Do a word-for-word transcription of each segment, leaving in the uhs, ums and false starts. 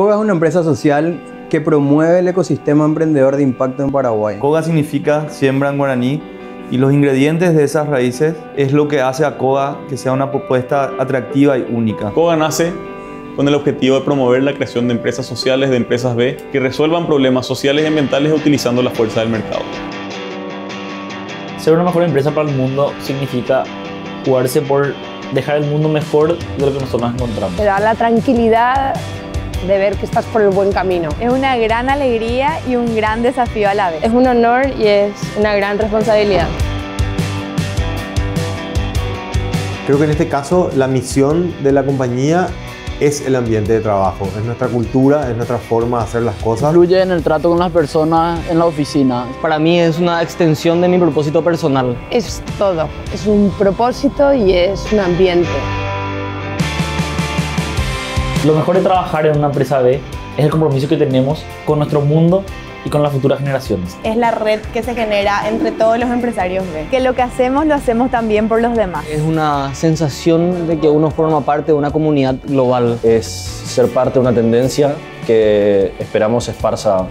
Koga es una empresa social que promueve el ecosistema emprendedor de impacto en Paraguay. Koga significa siembra en guaraní y los ingredientes de esas raíces es lo que hace a Koga que sea una propuesta atractiva y única. Koga nace con el objetivo de promover la creación de empresas sociales, de empresas B, que resuelvan problemas sociales y ambientales utilizando la fuerza del mercado. Ser una mejor empresa para el mundo significa jugarse por dejar el mundo mejor de lo que nosotros encontramos. Te da la tranquilidad de ver que estás por el buen camino. Es una gran alegría y un gran desafío a la vez. Es un honor y es una gran responsabilidad. Creo que en este caso la misión de la compañía es el ambiente de trabajo, es nuestra cultura, es nuestra forma de hacer las cosas. Influye en el trato con las personas en la oficina. Para mí es una extensión de mi propósito personal. Es todo, es un propósito y es un ambiente. Lo mejor de trabajar en una empresa B es el compromiso que tenemos con nuestro mundo y con las futuras generaciones. Es la red que se genera entre todos los empresarios B. Que lo que hacemos, lo hacemos también por los demás. Es una sensación de que uno forma parte de una comunidad global. Es ser parte de una tendencia que esperamos se esparza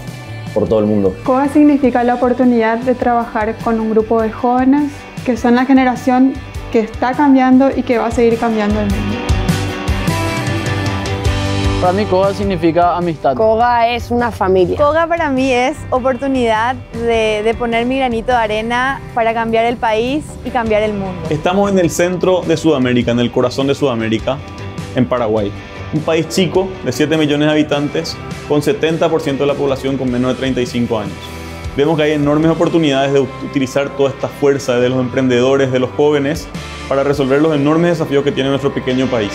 por todo el mundo. Koga significa la oportunidad de trabajar con un grupo de jóvenes que son la generación que está cambiando y que va a seguir cambiando el mundo. Para mí Koga significa amistad. Koga es una familia. Koga para mí es oportunidad de, de poner mi granito de arena para cambiar el país y cambiar el mundo. Estamos en el centro de Sudamérica, en el corazón de Sudamérica, en Paraguay. Un país chico de siete millones de habitantes con setenta por ciento de la población con menos de treinta y cinco años. Vemos que hay enormes oportunidades de utilizar toda esta fuerza de los emprendedores, de los jóvenes, para resolver los enormes desafíos que tiene nuestro pequeño país.